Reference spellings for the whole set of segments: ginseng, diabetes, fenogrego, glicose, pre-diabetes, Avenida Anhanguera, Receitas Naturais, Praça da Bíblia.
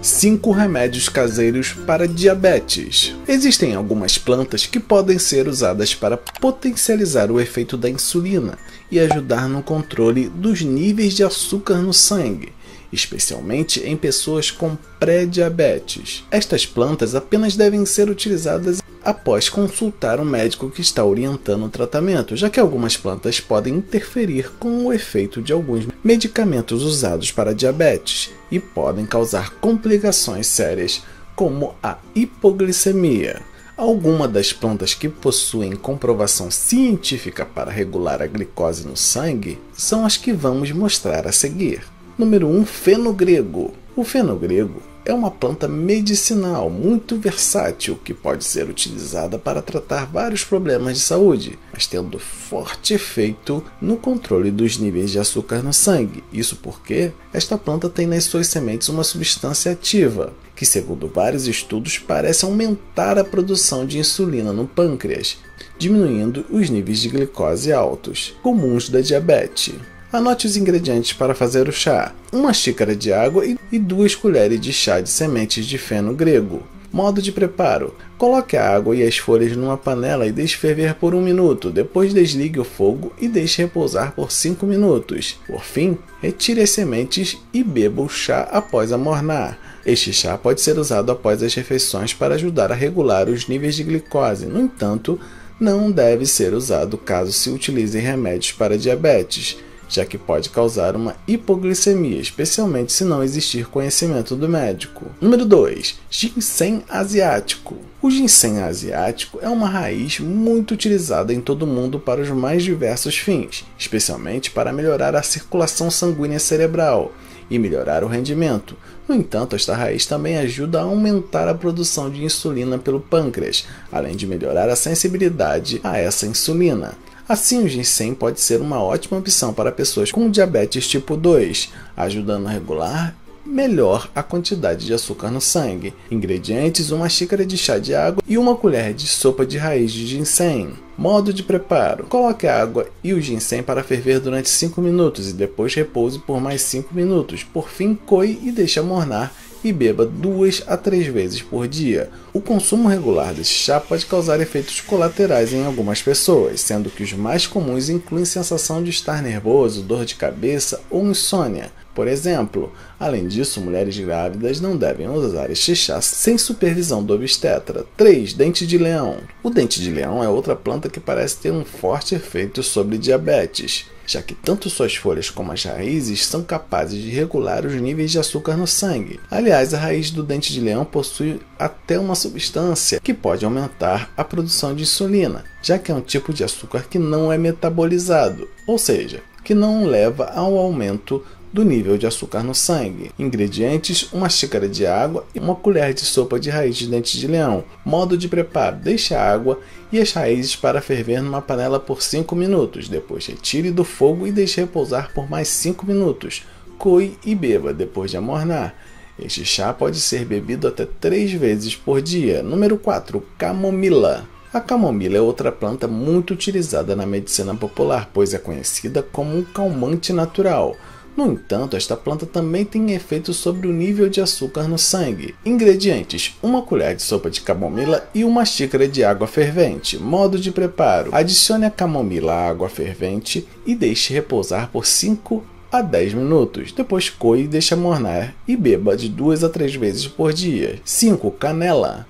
5 remédios caseiros para diabetes. Existem algumas plantas que podem ser usadas para potencializar o efeito da insulina e ajudar no controle dos níveis de açúcar no sangue, especialmente em pessoas com pré-diabetes. Estas plantas apenas devem ser utilizadas após consultar um médico que está orientando o tratamento, já que algumas plantas podem interferir com o efeito de alguns medicamentos usados para diabetes e podem causar complicações sérias, como a hipoglicemia. Algumas das plantas que possuem comprovação científica para regular a glicose no sangue são as que vamos mostrar a seguir. Número 1, fenogrego. O fenogrego é uma planta medicinal muito versátil que pode ser utilizada para tratar vários problemas de saúde, mas tendo forte efeito no controle dos níveis de açúcar no sangue. Isso porque esta planta tem nas suas sementes uma substância ativa que, segundo vários estudos, parece aumentar a produção de insulina no pâncreas, diminuindo os níveis de glicose altos, comuns da diabetes. Anote os ingredientes para fazer o chá: 1 xícara de água e 2 colheres de chá de sementes de fenogrego. Modo de preparo: coloque a água e as folhas numa panela e deixe ferver por 1 minuto, depois desligue o fogo e deixe repousar por 5 minutos. Por fim, retire as sementes e beba o chá após amornar. Este chá pode ser usado após as refeições para ajudar a regular os níveis de glicose, no entanto, não deve ser usado caso se utilize em remédios para diabetes, já que pode causar uma hipoglicemia, especialmente se não existir conhecimento do médico. Número 2. Ginseng asiático. O ginseng asiático é uma raiz muito utilizada em todo o mundo para os mais diversos fins, especialmente para melhorar a circulação sanguínea cerebral e melhorar o rendimento. No entanto, esta raiz também ajuda a aumentar a produção de insulina pelo pâncreas, além de melhorar a sensibilidade a essa insulina. Assim, o ginseng pode ser uma ótima opção para pessoas com diabetes tipo 2, ajudando a regular melhor a quantidade de açúcar no sangue. Ingredientes: 1 xícara de chá de água e 1 colher de sopa de raiz de ginseng. Modo de preparo: coloque a água e o ginseng para ferver durante 5 minutos e depois repouse por mais 5 minutos. Por fim, coe e deixe amornar e beba 2 a 3 vezes por dia. O consumo regular desse chá pode causar efeitos colaterais em algumas pessoas, sendo que os mais comuns incluem sensação de estar nervoso, dor de cabeça ou insônia, por exemplo. Além disso, mulheres grávidas não devem usar este chá sem supervisão do obstetra. 3. Dente de leão. O dente de leão é outra planta que parece ter um forte efeito sobre diabetes, já que tanto suas folhas como as raízes são capazes de regular os níveis de açúcar no sangue. Aliás, a raiz do dente de leão possui até uma substância que pode aumentar a produção de insulina, já que é um tipo de açúcar que não é metabolizado, ou seja, que não leva ao aumento do nível de açúcar no sangue. Ingredientes: 1 xícara de água e 1 colher de sopa de raiz de dente de leão. Modo de preparo: deixe a água e as raízes para ferver numa panela por 5 minutos, depois retire do fogo e deixe repousar por mais 5 minutos. Coe e beba depois de amornar. Este chá pode ser bebido até 3 vezes por dia. Número 4. Camomila. A camomila é outra planta muito utilizada na medicina popular, pois é conhecida como um calmante natural. No entanto, esta planta também tem efeito sobre o nível de açúcar no sangue. Ingredientes: 1 colher de sopa de camomila e 1 xícara de água fervente. Modo de preparo: adicione a camomila à água fervente e deixe repousar por 5 a 10 minutos. Depois coe e deixe amornar e beba de 2 a 3 vezes por dia. 5. Canela.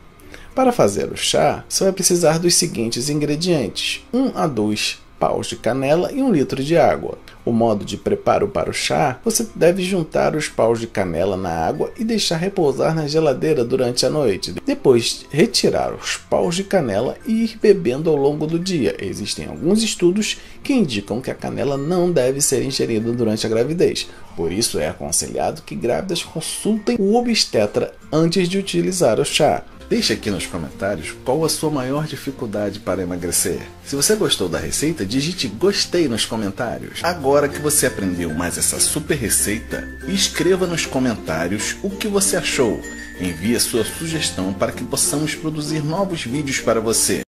Para fazer o chá, você vai precisar dos seguintes ingredientes: 1 a 2 paus de canela e 1 litro de água. O modo de preparo para o chá: você deve juntar os paus de canela na água e deixar repousar na geladeira durante a noite. Depois, retirar os paus de canela e ir bebendo ao longo do dia. Existem alguns estudos que indicam que a canela não deve ser ingerida durante a gravidez. Por isso, é aconselhado que grávidas consultem o obstetra antes de utilizar o chá. Deixe aqui nos comentários qual a sua maior dificuldade para emagrecer. Se você gostou da receita, digite gostei nos comentários. Agora que você aprendeu mais essa super receita, escreva nos comentários o que você achou. Envie a sua sugestão para que possamos produzir novos vídeos para você.